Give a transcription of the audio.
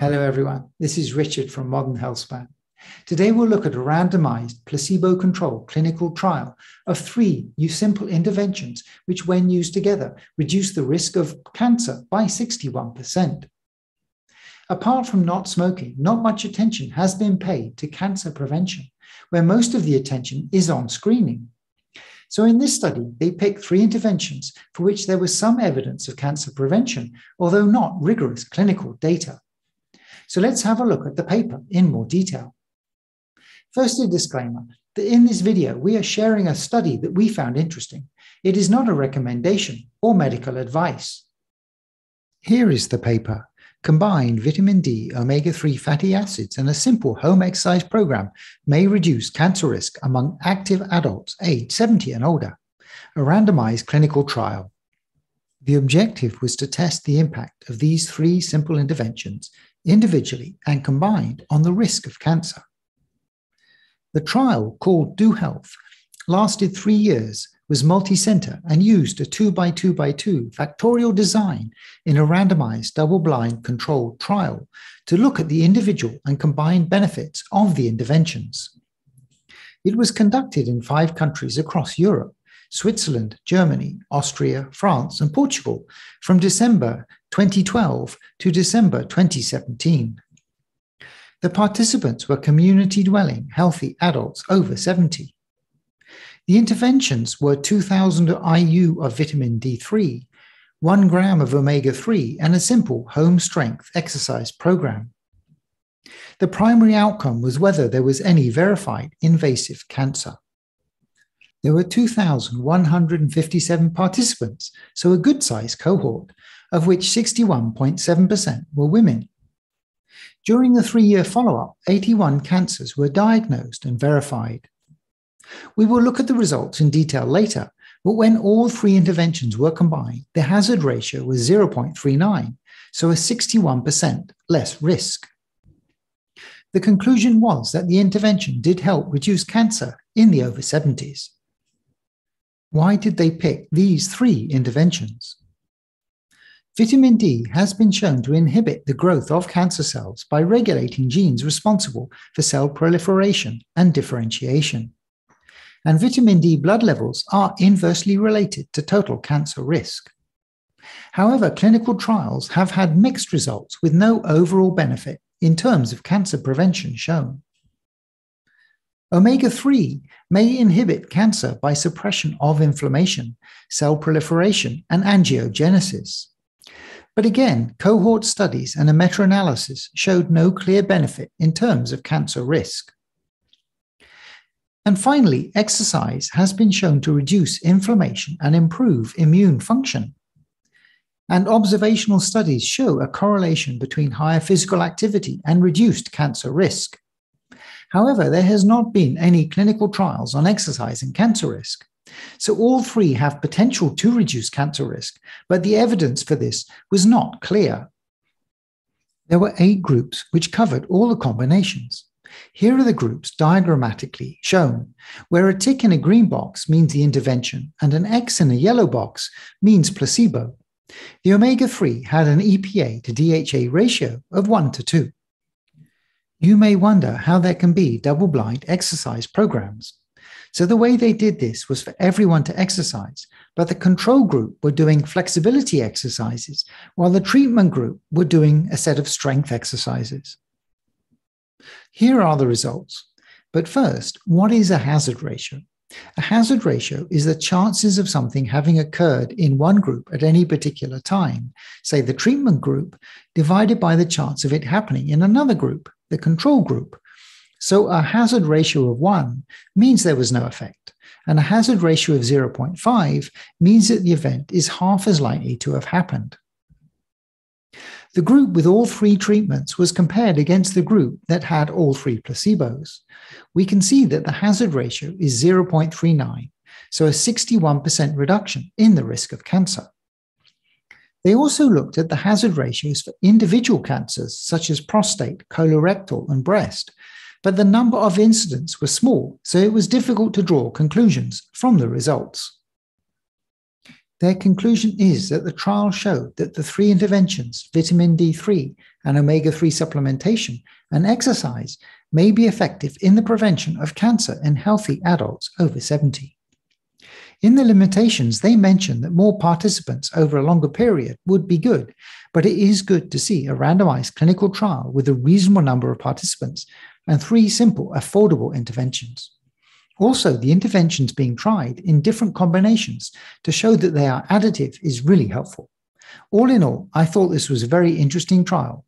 Hello everyone, this is Richard from Modern Healthspan. Today we'll look at a randomized, placebo-controlled clinical trial of three simple interventions which, when used together, reduce the risk of cancer by 61%. Apart from not smoking, not much attention has been paid to cancer prevention, where most of the attention is on screening. So in this study, they picked three interventions for which there was some evidence of cancer prevention, although not rigorous clinical data. So let's have a look at the paper in more detail. Firstly, a disclaimer that in this video, we are sharing a study that we found interesting. It is not a recommendation or medical advice. Here is the paper. Combined vitamin D, omega-3 fatty acids, and a simple home exercise program may reduce cancer risk among active adults aged 70 and older. A randomized clinical trial. The objective was to test the impact of these three simple interventions individually and combined on the risk of cancer. The trial, called DoHealth, lasted 3 years, was multi-center, and used a 2x2x2 factorial design in a randomized double-blind controlled trial to look at the individual and combined benefits of the interventions. It was conducted in 5 countries across Europe: Switzerland, Germany, Austria, France, and Portugal, from December 2012 to December 2017. The participants were community-dwelling, healthy adults over 70. The interventions were 2,000 IU of vitamin D3, 1 gram of omega-3, and a simple home strength exercise program. The primary outcome was whether there was any verified invasive cancer. There were 2,157 participants, so a good-sized cohort, of which 61.7% were women. During the 3-year follow-up, 81 cancers were diagnosed and verified. We will look at the results in detail later, but when all three interventions were combined, the hazard ratio was 0.39, so a 61% less risk. The conclusion was that the intervention did help reduce cancer in the over 70s. Why did they pick these three interventions? Vitamin D has been shown to inhibit the growth of cancer cells by regulating genes responsible for cell proliferation and differentiation. And vitamin D blood levels are inversely related to total cancer risk. However, clinical trials have had mixed results with no overall benefit in terms of cancer prevention shown. Omega-3 may inhibit cancer by suppression of inflammation, cell proliferation, and angiogenesis. But again, cohort studies and a meta-analysis showed no clear benefit in terms of cancer risk. And finally, exercise has been shown to reduce inflammation and improve immune function. And observational studies show a correlation between higher physical activity and reduced cancer risk. However, there has not been any clinical trials on exercise and cancer risk. So all three have potential to reduce cancer risk, but the evidence for this was not clear. There were 8 groups which covered all the combinations. Here are the groups diagrammatically shown, where a tick in a green box means the intervention and an X in a yellow box means placebo. The omega-3 had an EPA to DHA ratio of 1:2. You may wonder how there can be double-blind exercise programs. So the way they did this was for everyone to exercise, but the control group were doing flexibility exercises, while the treatment group were doing a set of strength exercises. Here are the results. But first, what is a hazard ratio? A hazard ratio is the chances of something having occurred in one group at any particular time, say the treatment group, divided by the chance of it happening in another group, the control group. So a hazard ratio of 1 means there was no effect, and a hazard ratio of 0.5 means that the event is half as likely to have happened. The group with all three treatments was compared against the group that had all three placebos. We can see that the hazard ratio is 0.39, so a 61% reduction in the risk of cancer. They also looked at the hazard ratios for individual cancers such as prostate, colorectal, and breast, but the number of incidents were small, so it was difficult to draw conclusions from the results. Their conclusion is that the trial showed that the three interventions, vitamin D3 and omega-3 supplementation and exercise, may be effective in the prevention of cancer in healthy adults over 70. In the limitations, they mention that more participants over a longer period would be good, but it is good to see a randomized clinical trial with a reasonable number of participants and three simple, affordable interventions. Also, the interventions being tried in different combinations to show that they are additive is really helpful. All in all, I thought this was a very interesting trial,